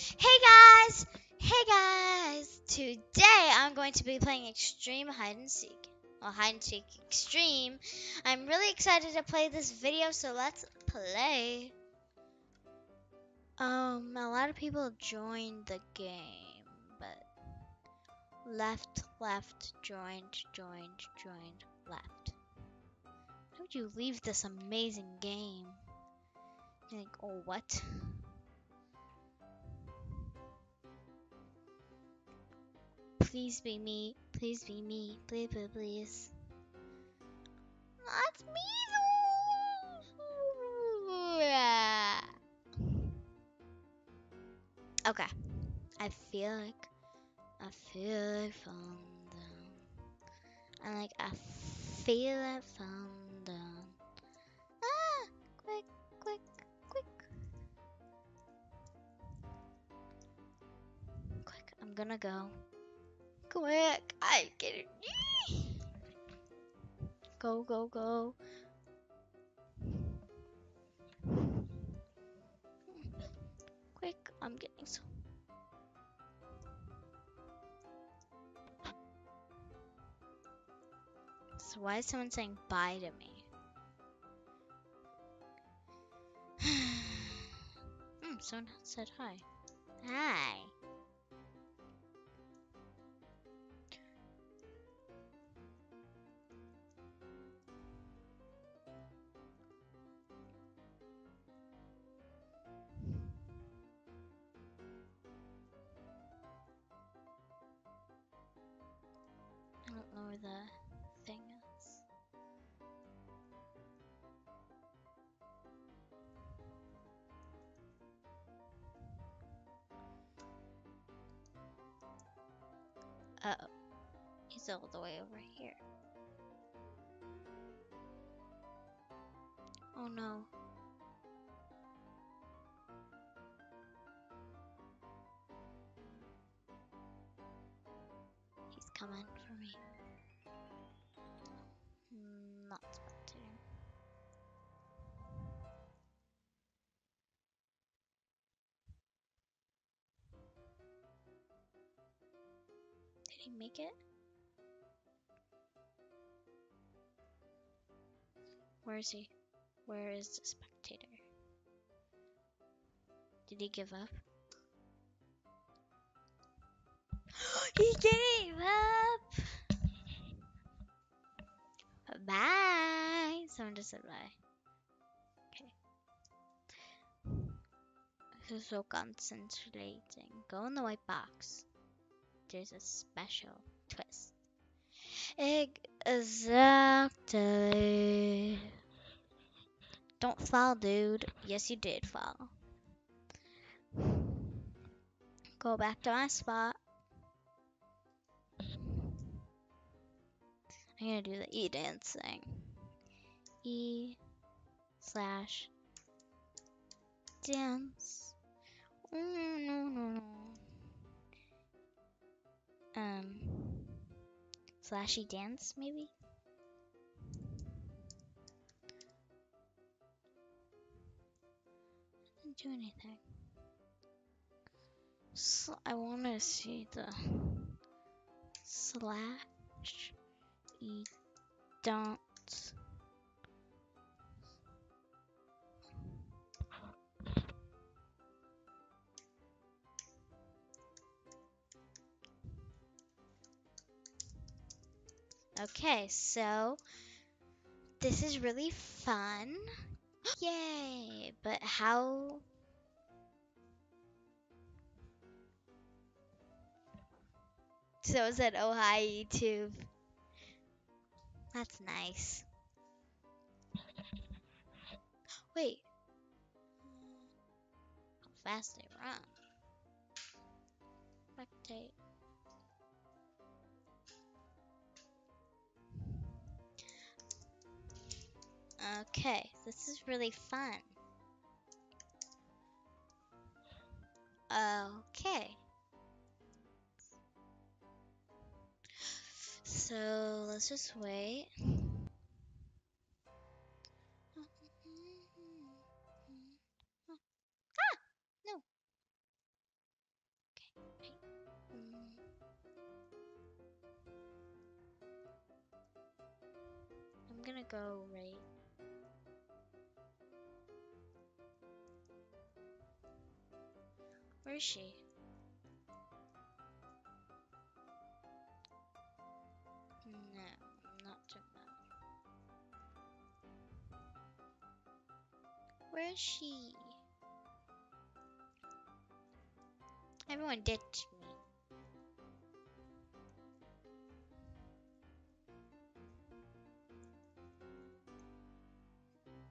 Hey guys! Today I'm going to be playing Extreme Hide and Seek. Well, Hide and Seek Extreme. I'm really excited to play this video, so let's play. A lot of people joined the game, but left, joined, left. How would you leave this amazing game? You're like, oh, what? Please be me, please be me, please. Not me. Okay. I feel like falling down. I feel like falling down. Ah, quick. I'm gonna go. Quick, I get it. Go. Quick, I'm getting so. So why is someone saying bye to me? Someone said hi. Hi. The thing is. Uh-oh. He's all the way over here. Oh no. He's coming for me. Not about to. Did he make it? Where is he? Where is the spectator? Did he give up? He gave up! Bye. Someone just said bye. Okay. This is so concentrating. Go in the white box. There's a special twist. Exactly. Don't fall, dude. Yes, you did fall. Go back to my spot. I'm gonna do the E dance thing. E/dance. No. Slashy dance maybe? I didn't do anything. So I wanna see the slash. You don't. Okay, so this is really fun. Yay! But how? So is that oh hi YouTube? That's nice. Wait. How fast they run. Spectate. Okay, this is really fun. Okay. So let's just wait. Ah, no. go, right? Where is she? No, not to know. Where is she? Everyone ditched me.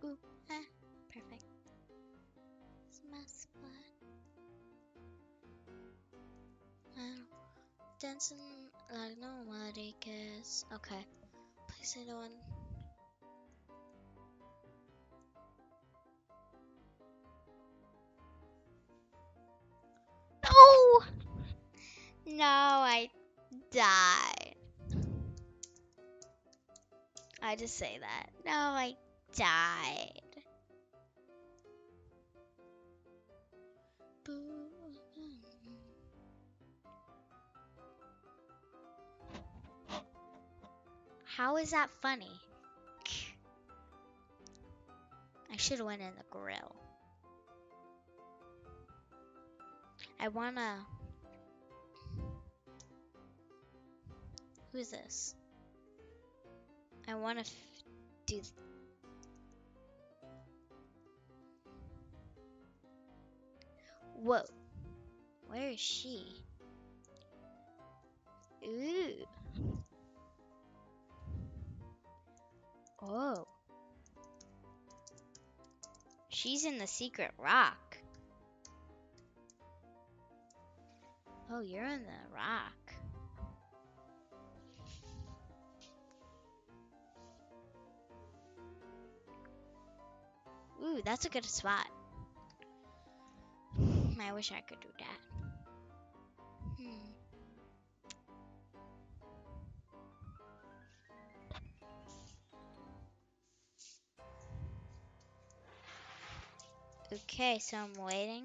Ooh, ah, perfect. Smash spot. Dancing like nobody cares. Okay, place it on. No! No, I died. I just say that. No, I died. Boo. How is that funny? I should have went in the grill. I wanna... Who's this? I wanna do... Whoa. Where is she? Ooh. Oh, she's in the secret rock. Oh, you're in the rock. Ooh, that's a good spot. I wish I could do that. Okay, so I'm waiting.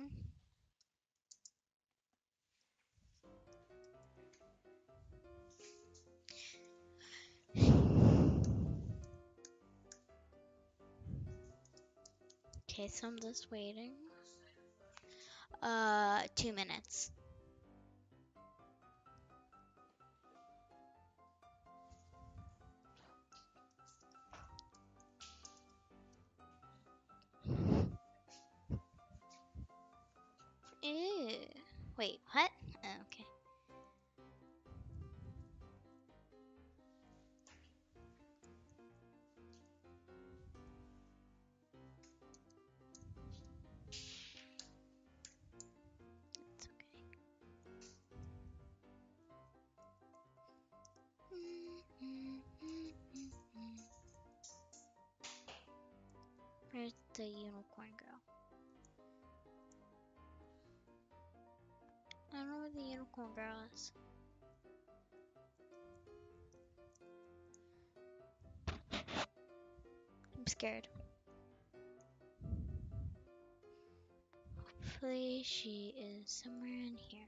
Okay, so I'm just waiting. 2 minutes. Ew. Wait, what? Oh, okay. It's okay. Where's the unicorn girl? I don't know where the unicorn girl is. I'm scared. Hopefully she is somewhere in here.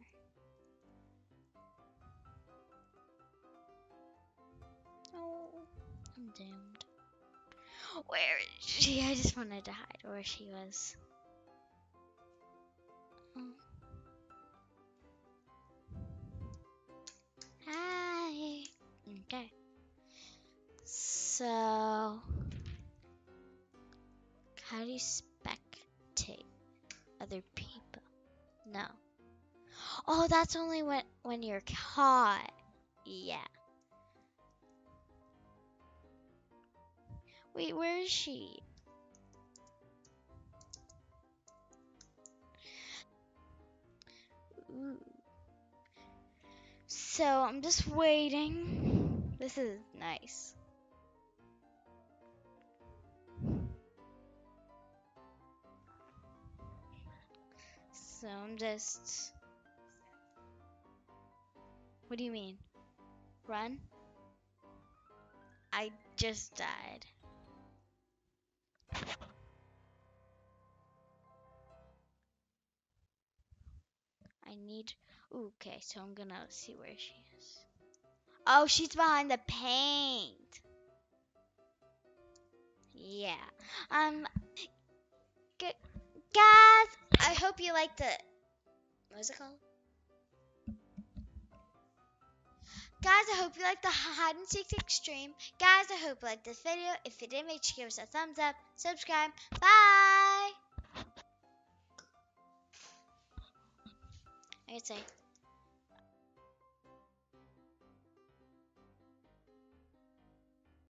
Oh, I'm damned. Where is she? I just wanted to hide where she was. Oh. Hi. Okay. So, how do you spectate other people? No. Oh, that's only when you're caught. Yeah. Wait, where is she? Ooh. So, I'm just waiting. This is nice. So, I'm just... What do you mean? Run? I just died. I need... Okay, so I'm gonna see where she is. Oh, she's behind the paint. Yeah. Guys, I hope you liked the... What is it called? Guys, I hope you liked the hide and seek extreme. Guys, I hope you liked this video. If you did, make sure you give us a thumbs up, subscribe. Bye. I could say.